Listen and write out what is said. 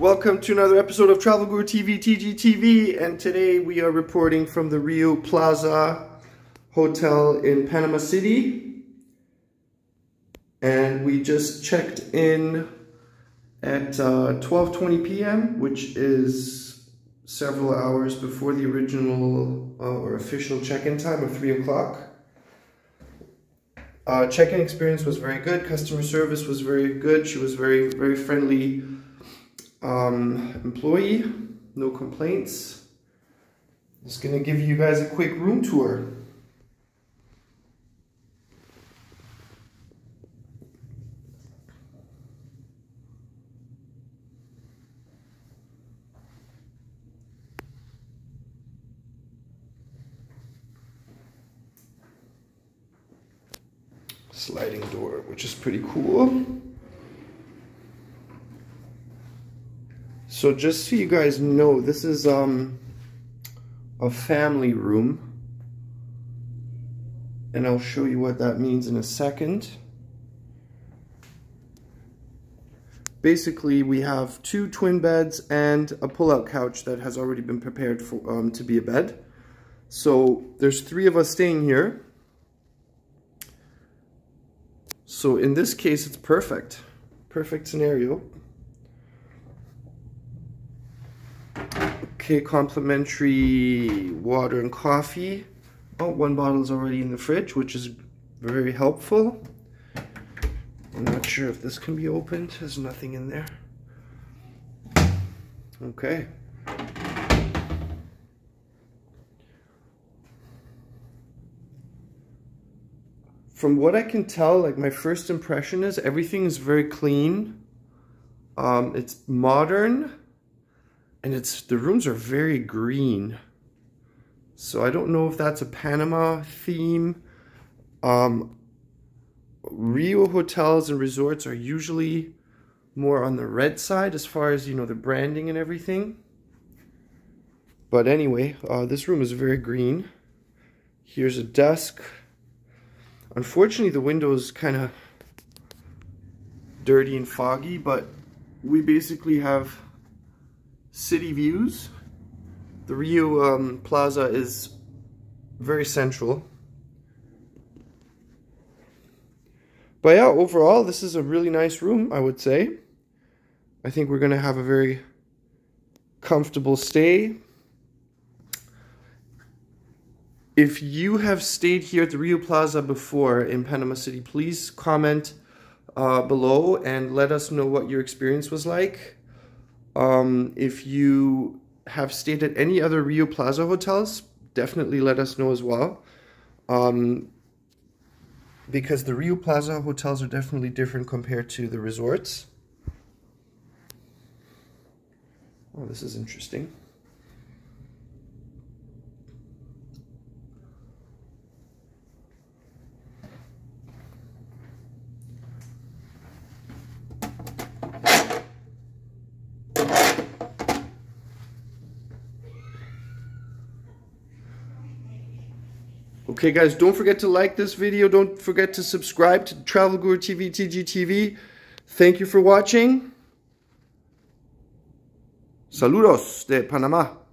Welcome to another episode of Travel Guru TV, TGTV, and today we are reporting from the RIU Plaza Hotel in Panama City. And we just checked in at 12:20 p.m., which is several hours before the original or official check-in time of 3 o'clock. Check-in experience was very good. Customer service was very good. She was very, very friendly employee. No complaints. Just gonna give you guys a quick room tour. Sliding door, which is pretty cool. So just so you guys know, this is a family room, and I'll show you what that means in a second. Basically, we have two twin beds and a pull-out couch that has already been prepared for to be a bed. So there's three of us staying here. So in this case, it's perfect. Perfect scenario. Okay, complimentary water and coffee. Oh, one bottle is already in the fridge, which is very helpful. I'm not sure if this can be opened. There's nothing in there. Okay. From what I can tell, like, my first impression is everything is very clean. It's modern, and the rooms are very green. So I don't know if that's a Panama theme. RIU hotels and resorts are usually more on the red side as far as, you know, the branding and everything. But anyway, this room is very green. Here's a desk. Unfortunately, the window is kind of dirty and foggy, but we basically have city views. The RIU Plaza is very central. But yeah, overall, this is a really nice room, I would say. I think we're going to have a very comfortable stay. If you have stayed here at the RIU Plaza before in Panama City, please comment below and let us know what your experience was like. If you have stayed at any other RIU Plaza hotels, definitely let us know as well. Because the RIU Plaza hotels are definitely different compared to the resorts. Oh, this is interesting. Okay guys, don't forget to like this video. Don't forget to subscribe to Travel Guru TV, TGTV. Thank you for watching. Saludos de Panama.